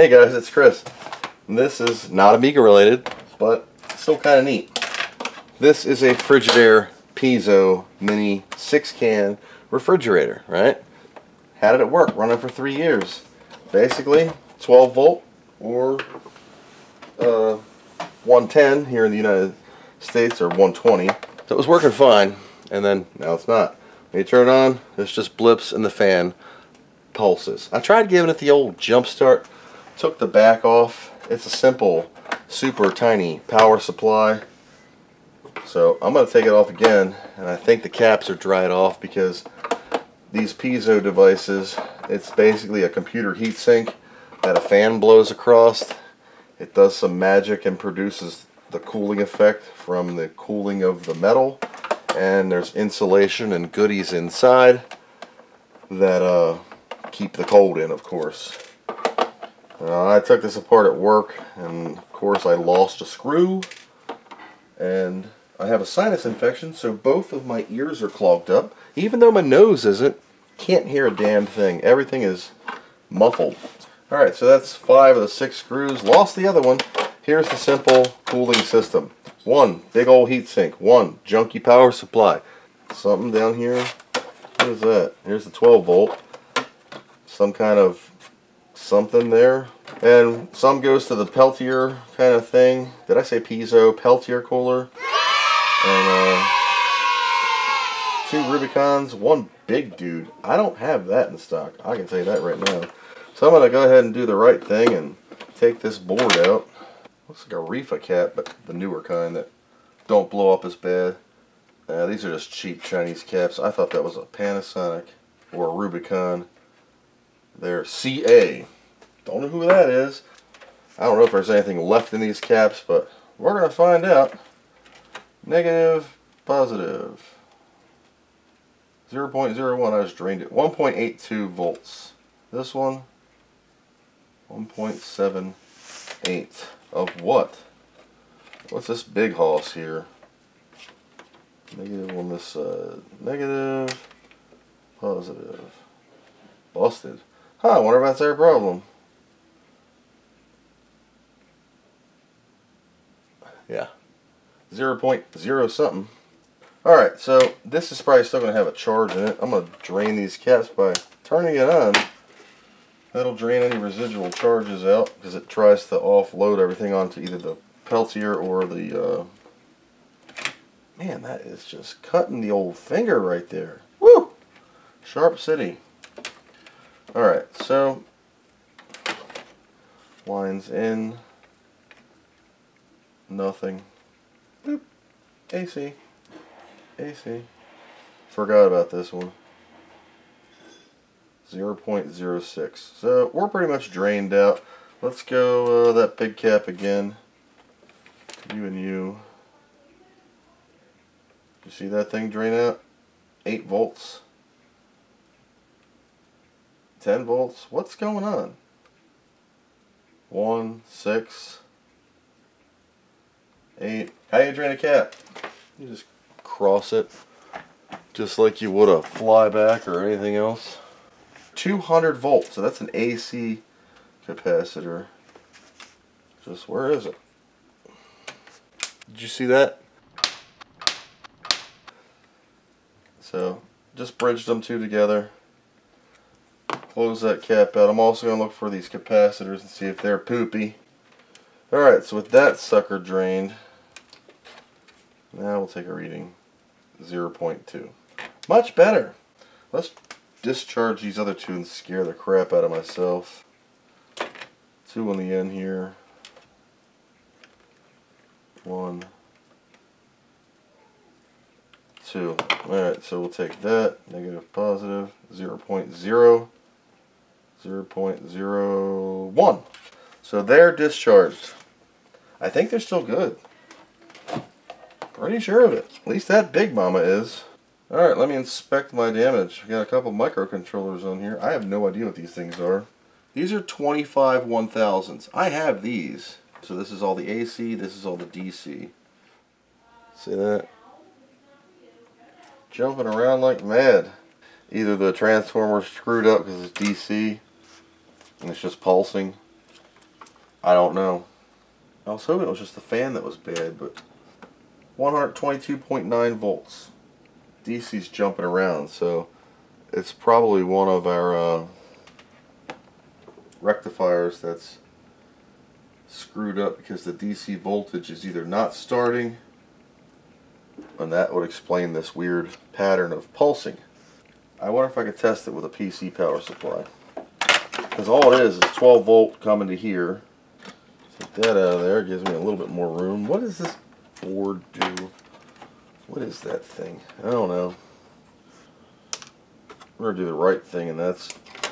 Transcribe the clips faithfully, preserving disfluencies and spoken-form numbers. Hey guys, it's Chris. This is not Amiga related, but still kind of neat. This is a Frigidaire Piezo Mini six can refrigerator, right? How did it work? Running for three years. Basically, twelve volt or uh, one ten here in the United States, or one twenty. So it was working fine, and then now it's not. When you turn it on, there's just blips and the fan pulses. I tried giving it the old jump start, took the back off. It's a simple, super tiny power supply. So I'm going to take it off again, and I think the caps are dried off because these piezo devices, it's basically a computer heatsink that a fan blows across. It does some magic and produces the cooling effect from the cooling of the metal, and there's insulation and goodies inside that uh, keep the cold in, of course. Uh, I took this apart at work, and of course I lost a screw, and I have a sinus infection, so both of my ears are clogged up. Even though my nose isn't, can't hear a damn thing. Everything is muffled. Alright, so that's five of the six screws. Lost the other one. Here's the simple cooling system. One, big old heatsink. One, junky power supply. Something down here. What is that? Here's the twelve volt. Some kind of something there. And some goes to the Peltier kind of thing. Did I say piezo? Peltier cooler. And uh, two Rubicons, one big dude. I don't have that in stock. I can tell you that right now. So I'm going to go ahead and do the right thing and take this board out. Looks like a Reefa cap, but the newer kind that don't blow up as bad. Uh, these are just cheap Chinese caps. I thought that was a Panasonic or a Rubicon. They're C A. Don't know who that is. I don't know if there's anything left in these caps, but we're going to find out. Negative, positive, zero point zero one, I just drained it, one point eight two volts. This one, one point seven eight of what? What's this big hoss here? Negative on this side, negative, positive, busted. Huh, I wonder if that's their problem. Yeah. zero point zero something. Alright, so this is probably still going to have a charge in it. I'm going to drain these caps by turning it on. That'll drain any residual charges out because it tries to offload everything onto either the Peltier or the... Uh... Man, that is just cutting the old finger right there. Woo! Sharp city. Alright, so... Lines in. Nothing. Boop. A C. A C. Forgot about this one. zero point zero six. So we're pretty much drained out. Let's go uh, that big cap again. You and you. You see that thing drain out? eight volts. ten volts. What's going on? one, six, eight. How do you drain a cap? You just cross it, just like you would a flyback or anything else. two hundred volts, so that's an A C capacitor. Just where is it? Did you see that? So just bridge them two together. Close that cap out. I'm also going to look for these capacitors and see if they're poopy. Alright, so with that sucker drained, now we'll take a reading, zero point two. Much better. Let's discharge these other two and scare the crap out of myself. Two on the end here. One. Two. Alright, so we'll take that. Negative, positive, zero point zero, zero point zero one. So they're discharged. I think they're still good. Pretty sure of it. At least that Big Mama is. Alright, let me inspect my damage. We got a couple microcontrollers on here. I have no idea what these things are. These are twenty-five one-thousandths. I have these. So this is all the A C, this is all the D C. See that? Jumping around like mad. Either the transformer's screwed up because it's D C and it's just pulsing, I don't know. I was hoping it was just the fan that was bad, but one twenty-two point nine volts. D C's jumping around, so it's probably one of our uh, rectifiers that's screwed up, because the D C voltage is either not starting, and that would explain this weird pattern of pulsing. I wonder if I could test it with a P C power supply, because all it is is twelve volt coming to here. Take that out of there, gives me a little bit more room. What does this board do? What is that thing? I don't know. We're going to do the right thing, and that's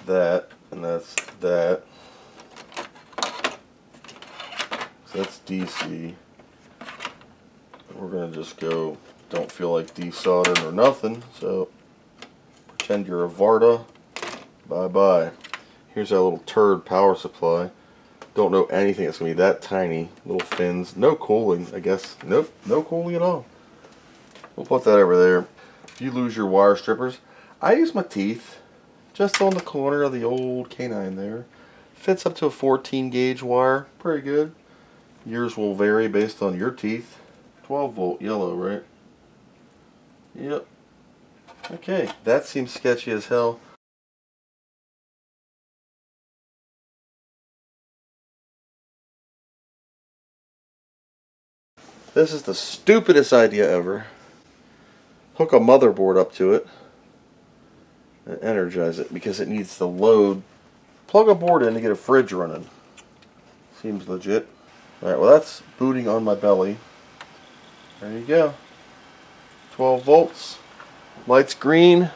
that, and that's that. So that's D C. We're going to just go, don't feel like desoldering or nothing, so pretend you're a Varta. Bye-bye. Here's our little turd power supply. Don't know anything. It's going to be that tiny. Little fins. No cooling, I guess. Nope. No cooling at all. We'll put that over there. If you lose your wire strippers, I use my teeth just on the corner of the old canine there. Fits up to a fourteen gauge wire. Pretty good. Yours will vary based on your teeth. twelve volt yellow, right? Yep. Okay, that seems sketchy as hell. This is the stupidest idea ever. Hook a motherboard up to it and energize it, because it needs the load. Plug a board in to get a fridge running. Seems legit. Alright, well that's booting on my belly. There you go. twelve volts. Lights green.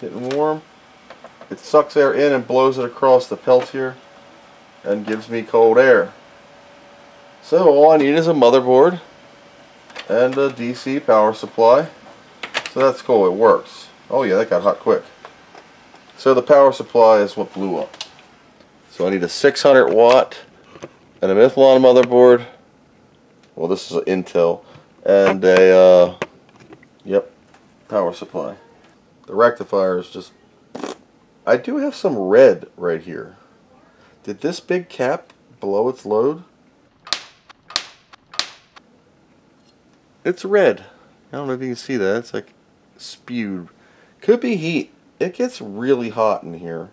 Getting warm. It sucks air in and blows it across the Peltier and gives me cold air. So all I need is a motherboard and a D C power supply. So that's cool, it works. Oh yeah, that got hot quick. So the power supply is what blew up. So I need a six hundred watt and an Amithlon motherboard. Well, this is an Intel. And a, uh, yep, power supply. The rectifier is just... I do have some red right here. Did this big cap blow its load? It's red. I don't know if you can see that. It's like spewed. Could be heat. It gets really hot in here.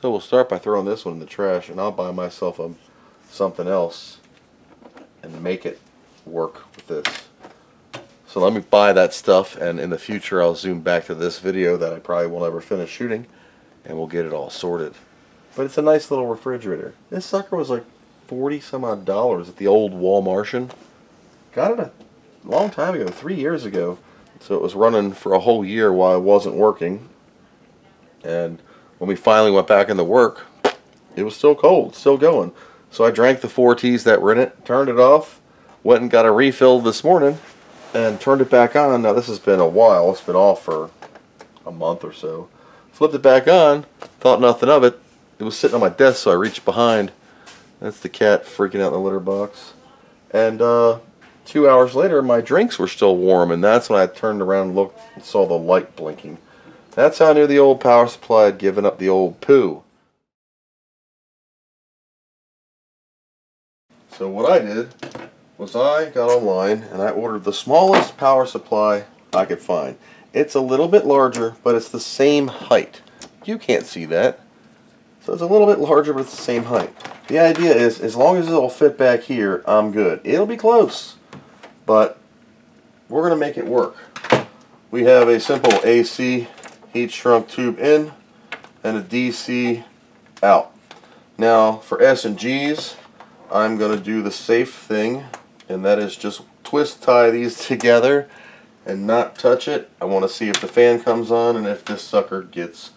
So we'll start by throwing this one in the trash, and I'll buy myself a, something else and make it work with this. So let me buy that stuff, and in the future I'll zoom back to this video that I probably will never finish shooting, and we'll get it all sorted. But it's a nice little refrigerator. This sucker was like forty some odd dollars at the old Walmartian. Got it a long time ago, three years ago. So it was running for a whole year while I wasn't working. And when we finally went back into work, it was still cold, still going. So I drank the four teas that were in it, turned it off, went and got a refill this morning, and turned it back on. Now this has been a while, it's been off for a month or so. Flipped it back on, thought nothing of it. It was sitting on my desk, so I reached behind. That's the cat freaking out in the litter box. And uh, two hours later my drinks were still warm, and that's when I turned around and looked and saw the light blinking. That's how I knew the old power supply had given up the old poo. So what I did was I got online and I ordered the smallest power supply I could find. It's a little bit larger, but it's the same height. You can't see that. So it's a little bit larger, but it's the same height. The idea is, as long as it'll fit back here, I'm good. It'll be close, but we're going to make it work. We have a simple A C heat shrunk tube in and a D C out. Now for S and G's, I'm going to do the safe thing, and that is just twist tie these together and not touch it. I want to see if the fan comes on and if this sucker gets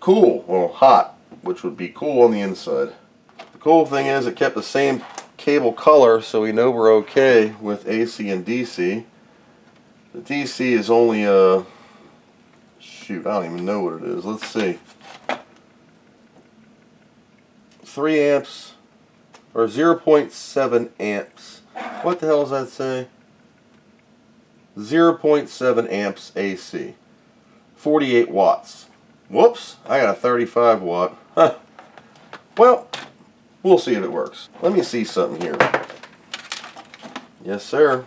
cool, or hot, which would be cool on the inside. The cool thing is it kept the same cable color, so we know we're okay with A C and D C. The D C is only a, uh, shoot, I don't even know what it is. Let's see. three amps, or zero point seven amps. What the hell does that say? zero point seven amps A C. forty-eight watts. Whoops, I got a thirty-five watt. Huh. Well, we'll see if it works. Let me see something here. Yes, sir.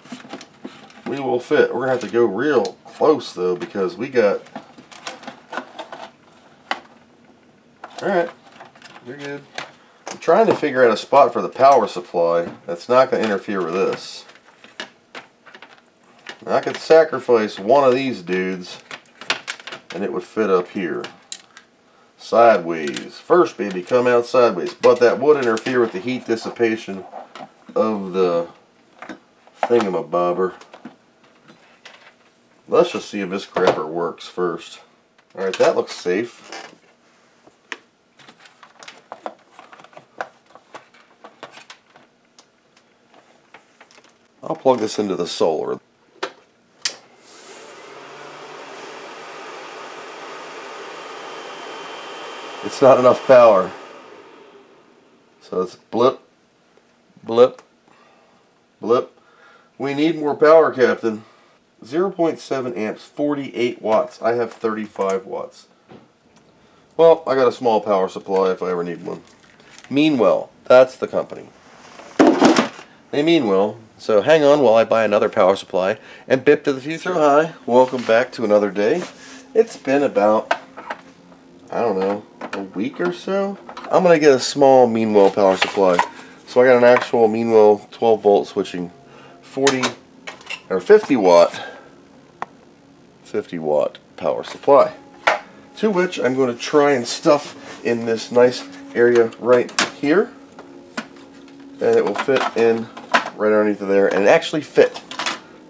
We will fit. We're going to have to go real close, though, because we got... Alright, you're good. I'm trying to figure out a spot for the power supply that's not going to interfere with this. Now, I could sacrifice one of these dudes, and it would fit up here. Sideways. First, baby, come out sideways. But that would interfere with the heat dissipation of the thingamabobber. Let's just see if this crapper works first. Alright, that looks safe. I'll plug this into the solar. It's not enough power. So it's blip, blip, blip. We need more power, Captain. zero point seven amps, forty-eight watts. I have thirty-five watts. Well, I got a small power supply if I ever need one. Meanwell, that's the company. They mean well. So hang on while I buy another power supply. And Bip to the future, hi. Welcome back to another day. It's been about, I don't know, a week or so. I'm going to get a small Meanwell power supply. So I got an actual Meanwell twelve volt switching forty or fifty watt, fifty watt power supply. To which I'm going to try and stuff in this nice area right here. And it will fit in right underneath of there and actually fit.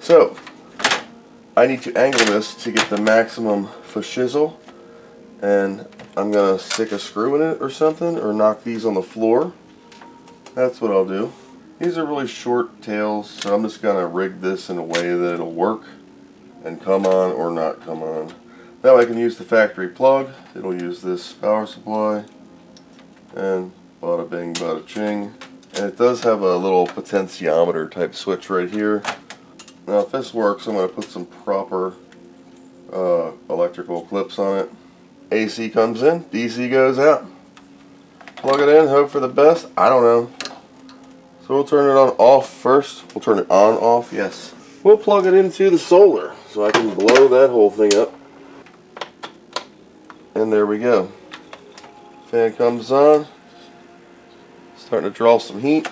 So I need to angle this to get the maximum shizzle, and I'm gonna stick a screw in it or something, or knock these on the floor. That's what I'll do. These are really short tails, so I'm just gonna rig this in a way that it'll work and come on or not come on. That way I can use the factory plug, it'll use this power supply, and bada bing bada ching. And it does have a little potentiometer type switch right here. Now if this works, I'm going to put some proper uh, electrical clips on it. A C comes in, D C goes out. Plug it in, hope for the best. I don't know. So we'll turn it on off first. We'll turn it on off, yes. We'll plug it into the solar so I can blow that whole thing up. And there we go. Fan comes on. Starting to draw some heat.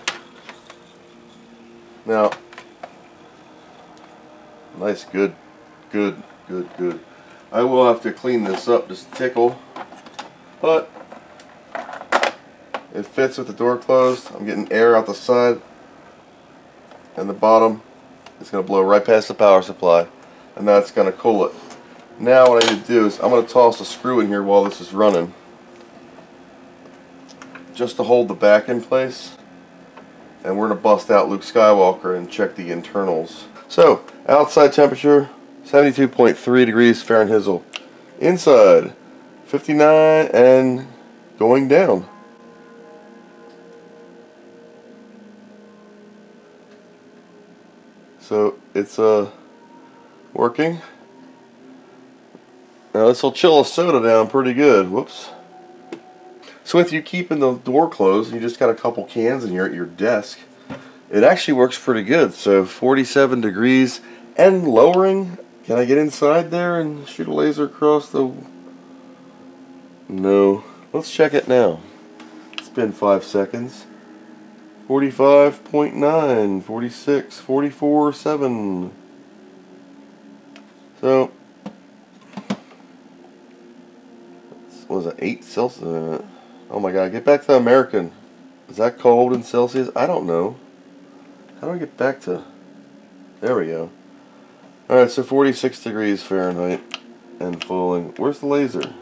Now, nice, good, good, good, good. I will have to clean this up just a tickle, but it fits with the door closed. I'm getting air out the side, and the bottom is going to blow right past the power supply, and that's going to cool it. Now what I need to do is I'm going to toss a screw in here while this is running, just to hold the back in place, and we're going to bust out Luke Skywalker and check the internals. So, outside temperature seventy-two point three degrees Fahrenheit. Inside fifty-nine and going down. So it's uh, working. Now this will chill a soda down pretty good. Whoops. So with you keeping the door closed, and you just got a couple cans in here at your desk, it actually works pretty good. So forty-seven degrees and lowering. Can I get inside there and shoot a laser across the... No. Let's check it now. It's been five seconds. forty-five point nine, forty-six, forty-four, seven. So... What was it? eight Celsius? Oh my god, get back to American. Is that cold in Celsius? I don't know. How do I get back to... There we go. Alright, so forty-six degrees Fahrenheit and falling. Where's the laser?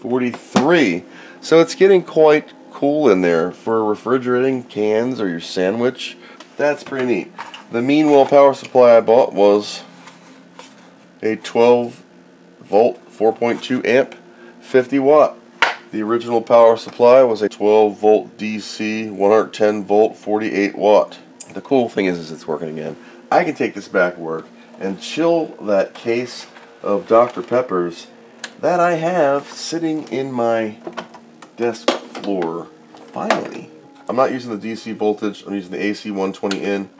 forty-three. So it's getting quite cool in there for refrigerating cans or your sandwich. That's pretty neat. The Meanwell power supply I bought was a twelve volt, four point two amp, fifty watt. The original power supply was a twelve volt D C, one hundred ten volt, forty-eight watt. The cool thing is, is it's working again. I can take this back to work and chill that case of Doctor Peppers that I have sitting in my desk floor. Finally, I'm not using the D C voltage, I'm using the A C one twenty N,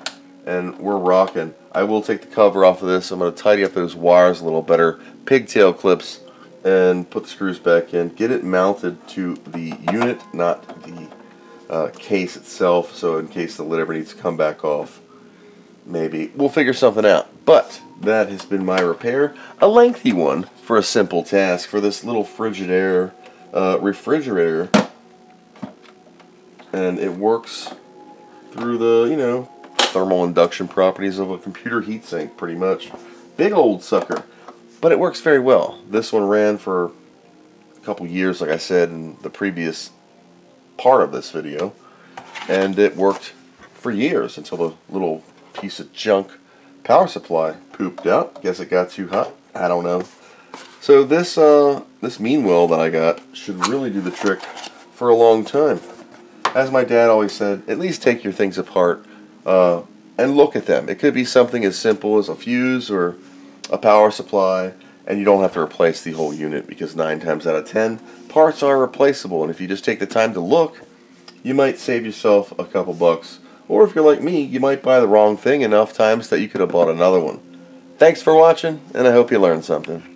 and we're rocking. I will take the cover off of this. I'm going to tidy up those wires a little better, pigtail clips, and put the screws back in, get it mounted to the unit, not the uh, case itself, so in case the lid ever needs to come back off, maybe we'll figure something out. But that has been my repair, a lengthy one for a simple task for this little Frigidaire uh, refrigerator, and it works through the, you know, thermal induction properties of a computer heatsink, pretty much. Big old sucker, but it works very well. This one ran for a couple years, like I said in the previous part of this video, and it worked for years until the little piece of junk power supply pooped out. Guess it got too hot, I don't know. So this uh, this Meanwell that I got should really do the trick for a long time. As my dad always said, at least take your things apart Uh, and look at them. It could be something as simple as a fuse or a power supply, and you don't have to replace the whole unit, because nine times out of ten parts are replaceable, and if you just take the time to look, you might save yourself a couple bucks, or if you're like me, you might buy the wrong thing enough times that you could have bought another one. Thanks for watching, and I hope you learned something.